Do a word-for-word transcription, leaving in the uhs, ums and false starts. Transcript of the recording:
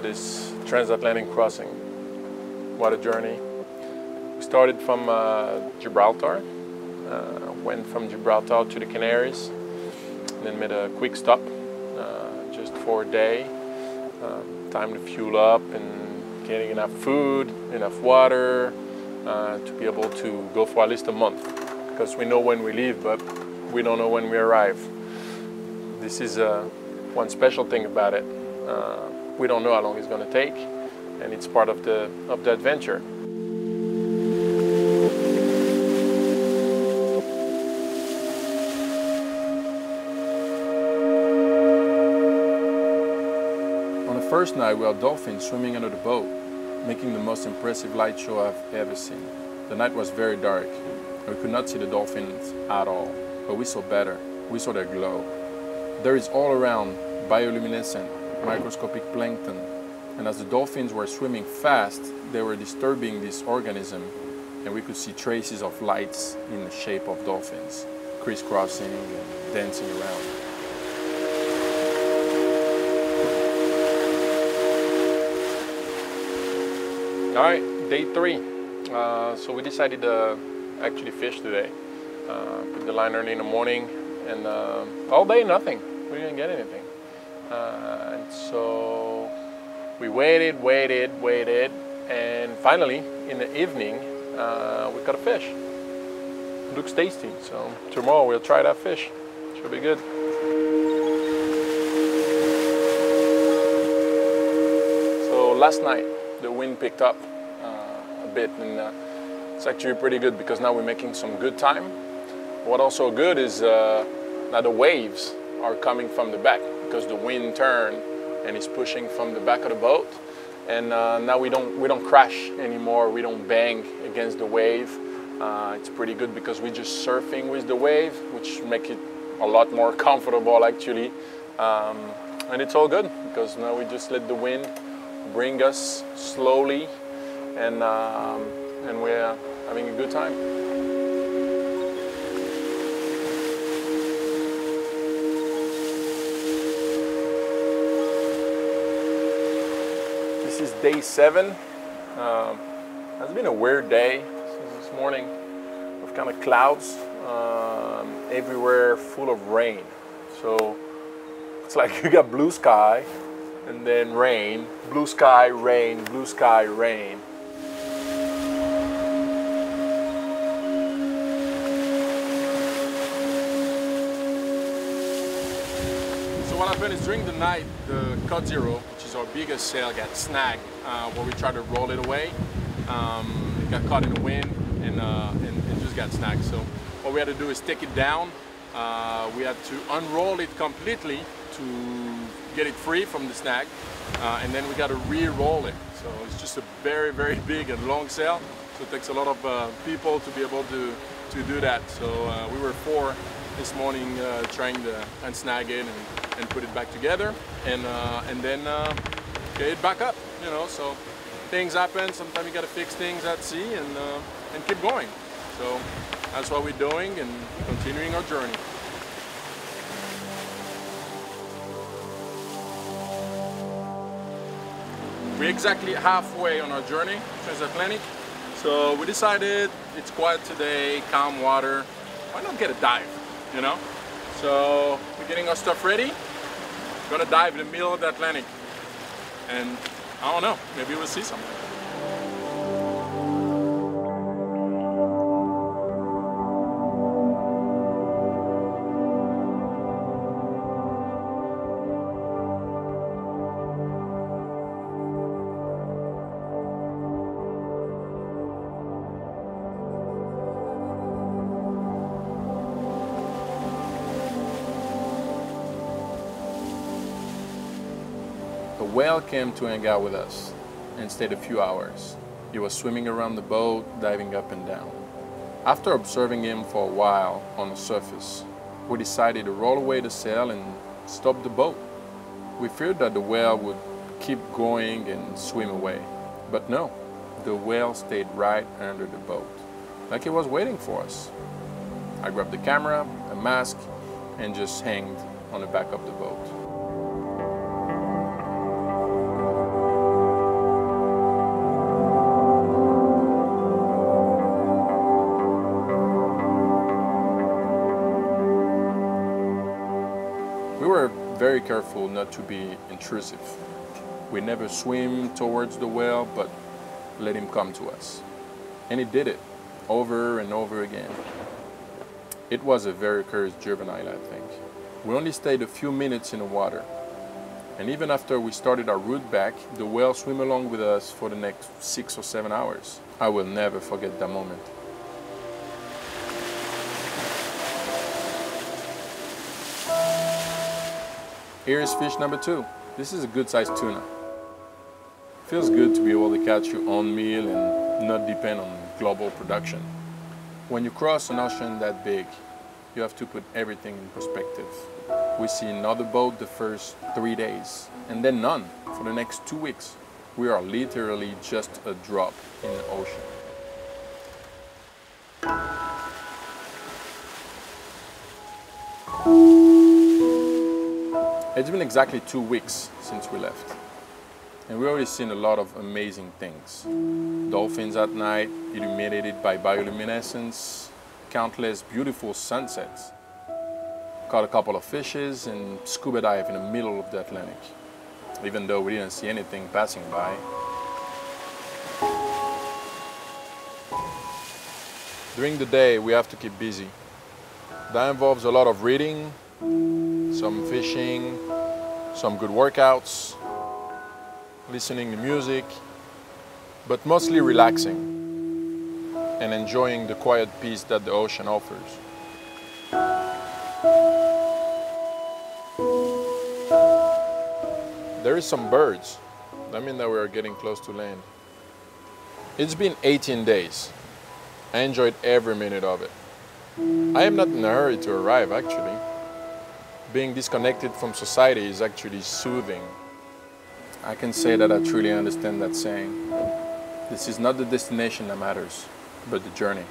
to this transatlantic crossing. What a journey. We started from uh, Gibraltar, uh, went from Gibraltar to the Canaries, and then made a quick stop uh, just for a day. Um, time to fuel up and getting enough food, enough water, uh, to be able to go for at least a month, because we know when we leave, but we don't know when we arrive. This is uh, one special thing about it. Uh, we don't know how long it's going to take, and it's part of the, of the adventure. On the first night, we had dolphins swimming under the boat, making the most impressive light show I've ever seen. The night was very dark, and we could not see the dolphins at all, but we saw better. We saw their glow. There is all around bioluminescent, microscopic plankton, and as the dolphins were swimming fast, they were disturbing this organism, and we could see traces of lights in the shape of dolphins, crisscrossing and dancing around. All right, day three. Uh, so we decided to actually fish today. Uh, put the line early in the morning, and uh, all day nothing. We didn't get anything. Uh, and so we waited, waited, waited, and finally in the evening uh, we caught a fish. It looks tasty, so tomorrow we'll try that fish. Should be good. So last night the wind picked up uh, a bit, and uh, it's actually pretty good because now we're making some good time. What also good is uh, that the waves are coming from the back, because the wind turned and it's pushing from the back of the boat, and uh, now we don't we don't crash anymore. We don't bang against the wave. Uh, it's pretty good because we're just surfing with the wave, which makes it a lot more comfortable actually. Um, and it's all good because now we just let the wind bring us slowly, and um, and we're having a good time. This is day seven. Um, it's been a weird day since this morning, with kind of clouds um, everywhere, full of rain. So it's like you got blue sky and then rain, blue sky, rain, blue sky, rain. What happened is during the night, the Cod Zero, which is our biggest sail, got snagged uh, where we tried to roll it away. Um, it got caught in the wind, and, uh, and it just got snagged. So what we had to do is take it down. Uh, we had to unroll it completely to get it free from the snag, uh, and then we got to re-roll it. So it's just a very, very big and long sail. So it takes a lot of uh, people to be able to, to do that. So uh, we were four this morning uh, trying to unsnag it and and put it back together, and uh, and then uh, get it back up, you know. So things happen. Sometimes you gotta fix things at sea, and uh, and keep going. So that's what we're doing and continuing our journey. We're exactly halfway on our journey, transatlantic. So we decided it's quiet today, calm water. Why not get a dive, you know? So we're getting our stuff ready. We're gonna dive in the middle of the Atlantic, and I don't know, maybe we'll see something. The whale came to hang out with us and stayed a few hours. He was swimming around the boat, diving up and down. After observing him for a while on the surface, we decided to roll away the sail and stop the boat. We feared that the whale would keep going and swim away, but no, the whale stayed right under the boat, like it was waiting for us. I grabbed the camera, a mask, and just hanged on the back of the boat. very careful not to be intrusive. We never swim towards the whale, but let him come to us. And he did it over and over again. It was a very curious juvenile, I think. We only stayed a few minutes in the water. And even after we started our route back, the whale swam along with us for the next six or seven hours. I will never forget that moment. Here is fish number two. This is a good-sized tuna. Feels good to be able to catch your own meal and not depend on global production. When you cross an ocean that big, you have to put everything in perspective. We see another boat the first three days, and then none for the next two weeks. We are literally just a drop in the ocean. It's been exactly two weeks since we left, and we've already seen a lot of amazing things. Dolphins at night, illuminated by bioluminescence, countless beautiful sunsets. Caught a couple of fishes and scuba dive in the middle of the Atlantic, even though we didn't see anything passing by. During the day, we have to keep busy. That involves a lot of reading, some fishing, some good workouts, listening to music, but mostly relaxing and enjoying the quiet peace that the ocean offers. There is some birds. That means that we are getting close to land. It's been eighteen days. I enjoyed every minute of it. I am not in a hurry to arrive, actually. Being disconnected from society is actually soothing. I can say that I truly understand that saying. This is not the destination that matters, but the journey.